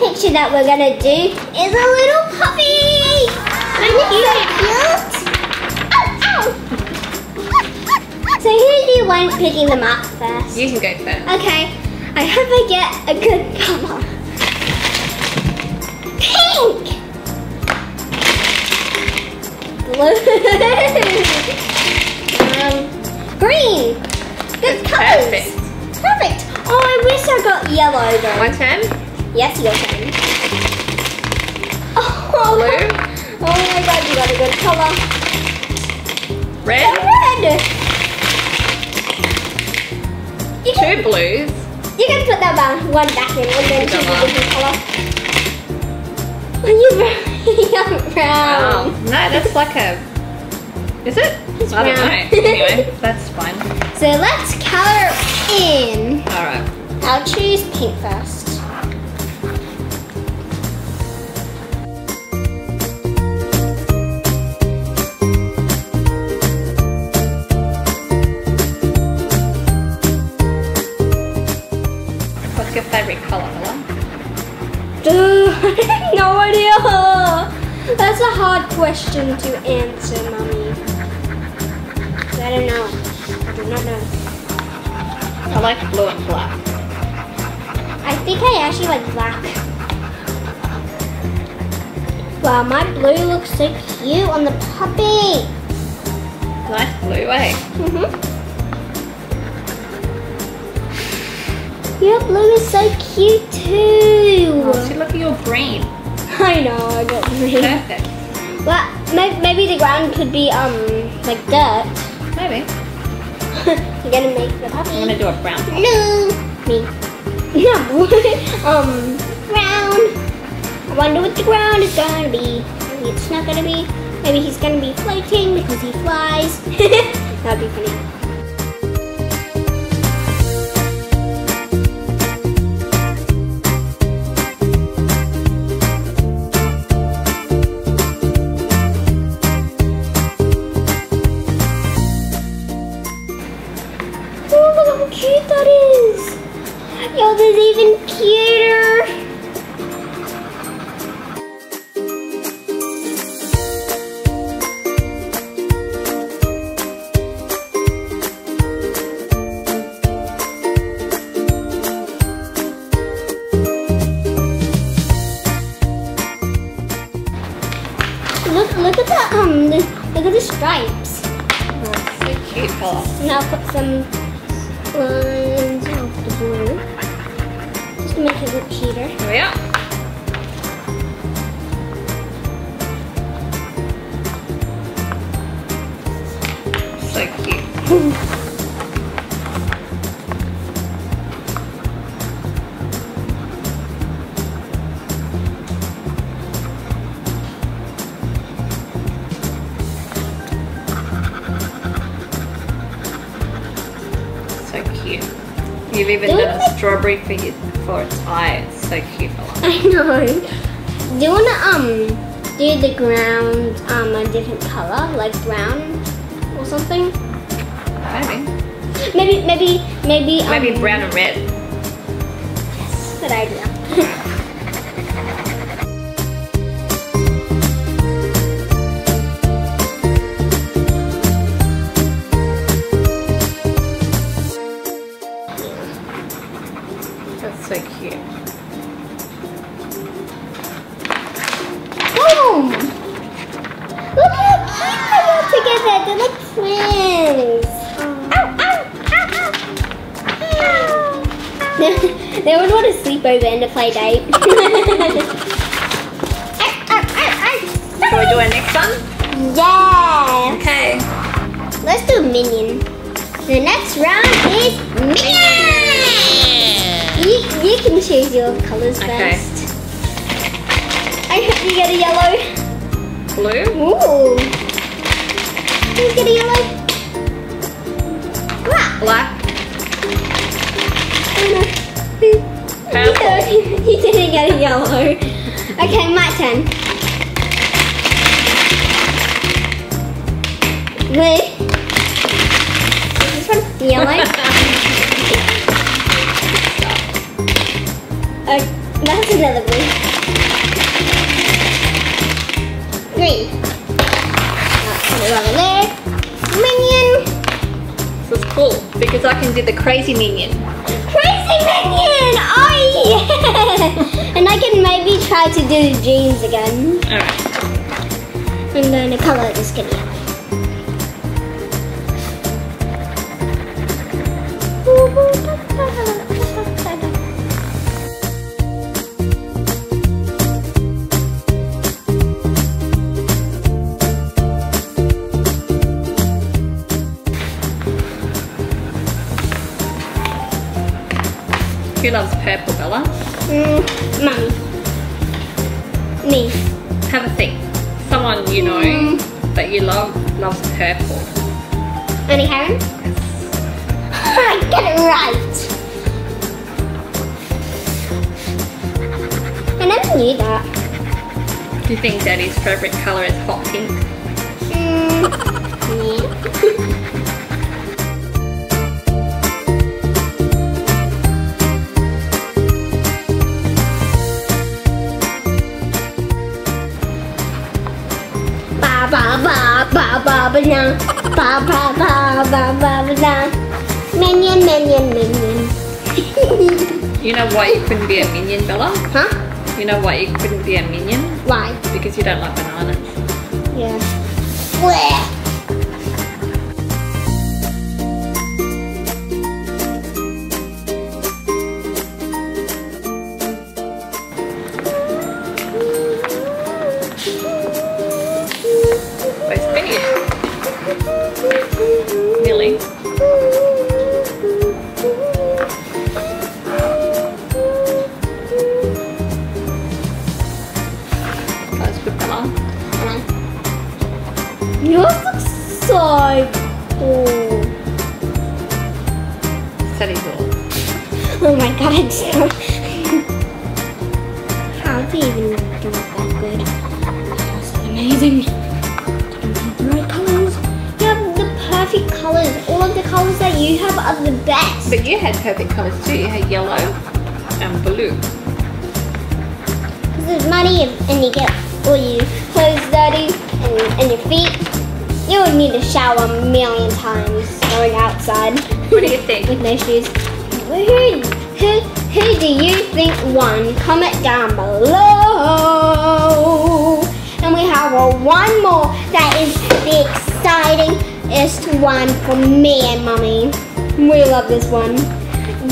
last picture that we're gonna do is a little puppy. Isn't it so cute? Oh, ow. So who do you want picking them up first? You can go first. Okay. I hope I get a good color. Pink. Blue. Green. Good colors. Perfect. Perfect. Oh, I wish I got yellow though. My turn? Yes, your turn. Oh, blue. Oh my god, you got a good colour. Red. Oh, red. You can, two blues. You can put that one back in and then choose a different colour. Are you brown? Wow. No, that's like a... Is it? It's brown. I don't know. Anyway, that's fine. So let's colour in. Alright. I'll choose pink first. What's your favourite colour, Bella? No idea. That's a hard question to answer, Mummy. I don't know. I do not know. I like blue and black. I think I actually like black. Wow, my blue looks so cute on the puppy. Nice blue, eh? Mm-hmm. Your blue is so cute too. Oh, so look at your green. I know, I got green. Perfect. Well, maybe the ground could be like dirt. Maybe. You're gonna make the puppy. I'm gonna do a brown. No. Me. No. Brown. I wonder what the ground is gonna be. Maybe it's not gonna be. Maybe he's gonna be floating because he flies. That'd be funny. Look at the stripes. Oh, so cute color. Now I'll put some lines of the blue. Just to make it look cuter. Here we are. So cute. You've even done a strawberry for its eye. It's so cute. I know. Do you wanna do the ground a different color, like brown or something? Maybe. Maybe brown and red. Yes, good idea. They would want to sleep over and a play date. Shall we do our next one? Yeah. Okay. Let's do Minion. The next round is Minion. You can choose your colours first. I hope you get a yellow. Blue. Ooh. Please get a yellow. Black. Black. He didn't get a yellow. Okay, my turn. Blue. This one's yellow. Oh, that's another blue. to get the crazy minion. Crazy minion! Oh yeah! And I can maybe try to do the jeans again. Alright. And then the colour is going to be up. Who loves purple, Bella? Mummy. Me. Have a think. Someone you know that you love loves purple. Only Karen? I get it right. I never knew that. Do you think Daddy's favourite colour is hot pink? Yeah. Minion, minion, minion. You know why you couldn't be a minion, Bella? Huh? You know why you couldn't be a minion? Why? Because you don't like bananas. Yeah. Blech. Yours looks so cool. That is all. Oh my god, I just don't. How do you even do it that good? That's amazing. You have the right colours. You have the perfect colours. All of the colours that you have are the best. But you had perfect colours too. You had yellow and blue. Because there's money and you get all your clothes dirty and your feet. You would need to shower a million times going outside. What do you think? With no shoes. Who do you think won? Comment down below. And we have one more that is the excitingest one for me and Mummy. We love this one.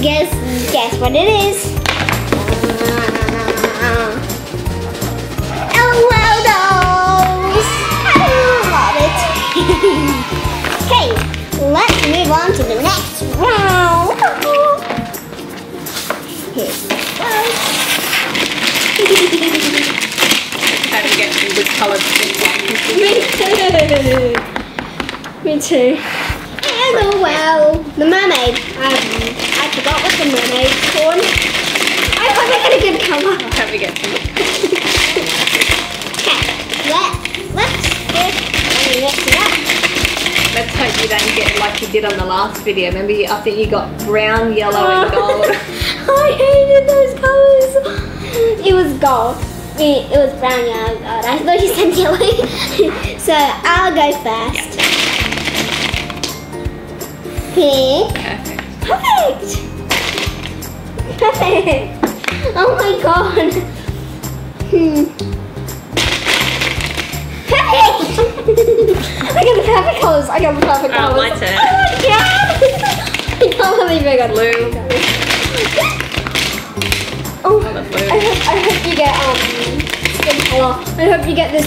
Guess what it is? Okay, let's move on to the next round. Here we go. How to get some good colours. Me too. Hello, well, the mermaid. I forgot what the mermaid's called. I hope I get a good colour. I hope we get some. Okay, let's hope you don't get like you did on the last video. Remember, I think you got brown, yellow and gold. I hated those colours. It was gold. It was brown, yellow, gold. I thought you said yellow. So I'll go first. Yep. Perfect. Oh my god. I got the perfect colours. Oh, my turn. Oh my god! I can't believe I got blue. Oh, I hope you get skin colour. I hope you get this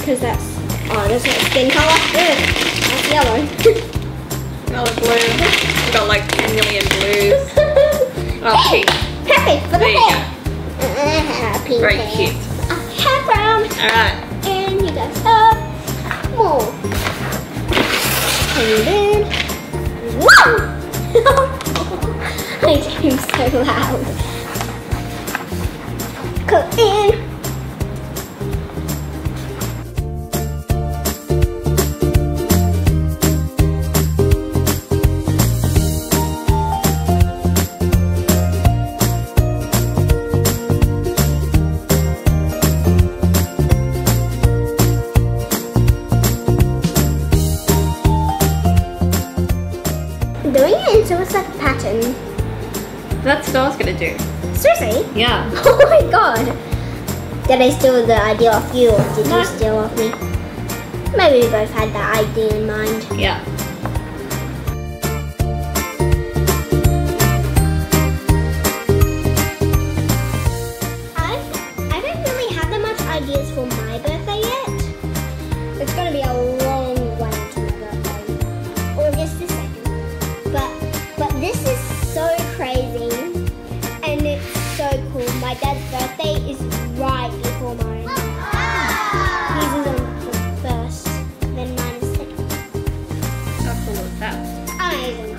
because that's not skin colour. Good. That's yellow. Another blue. I got like 10 million blues. Oh, pink. Perfect for the hair. Pink. Very cute. I have brown. All right. You guys up more. And then, whoa! I came so loud. Go in. Doing that pattern. That's what I was gonna do. Seriously? Yeah. Oh my god. Did I steal the idea of you or did you steal of me? Maybe we both had that idea in mind. Yeah. I don't really have that much ideas for my birthday yet. It's gonna be a long one to my birthday. August the 2nd. But this is so crazy and it's so cool. My dad's birthday is right before mine. His is on the 1st, then mine is 2nd. How cool is that? I don't even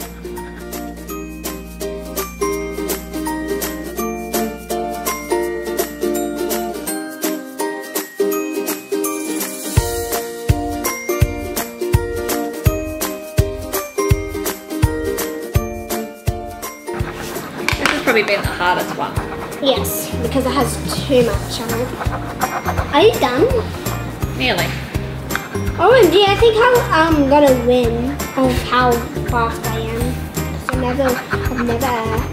know. Probably been the hardest one. Yes, because it has too much on it. Are you done? Nearly. OMG, I think I'm gonna win on how fast I am. I've never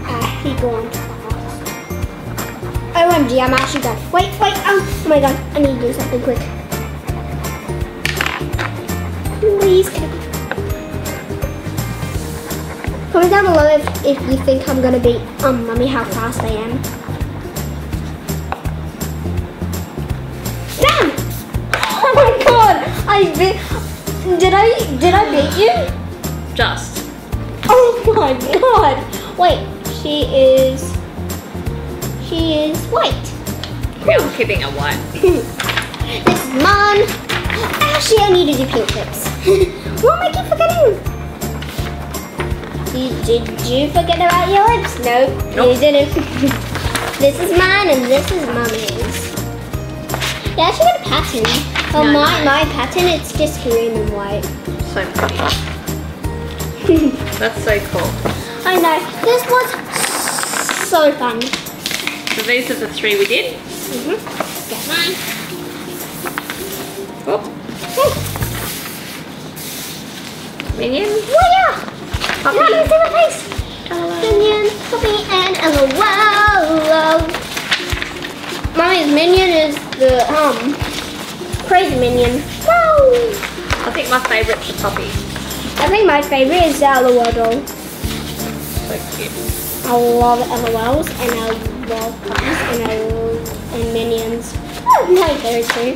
actually gone fast. OMG, I'm actually done. Wait, oh my god, I need to do something quick. Please. Comment down below if you think I'm gonna beat mummy how fast I am. Damn! Oh my god! Did I beat you? Just. Oh my god! Wait, she is white. Yeah, I'm keeping her white. Next one. Actually, I need to do pink tips. What am I keep forgetting? Did you forget about your lips? Nope. You didn't. This is mine and this is mummy's. Yeah, I actually got a pattern. Well, no, my pattern, it's just green and white. So pretty. That's so cool. I know. This was so fun. So these are the 3 we did? Mm-hmm. Get mine. Oh. Minion? Oh yeah! Puppy. No, you see my face! Minion, Puppy, and LOL! Mummy's Minion is the, crazy Minion. Whoa! I think my favourite's the Puppy. I think my favourite is the LOL doll. So cute. I love LOLs, and I love Puppies, and Minions. Oh, my favourite too.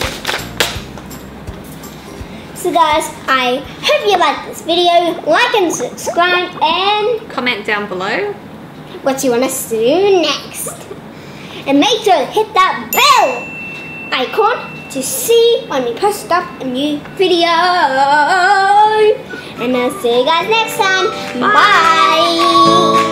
So guys, I hope you liked this video. Like and subscribe and comment down below what you want us to do next. And make sure to hit that bell icon to see when we post up a new video. And I'll see you guys next time. Bye! Bye.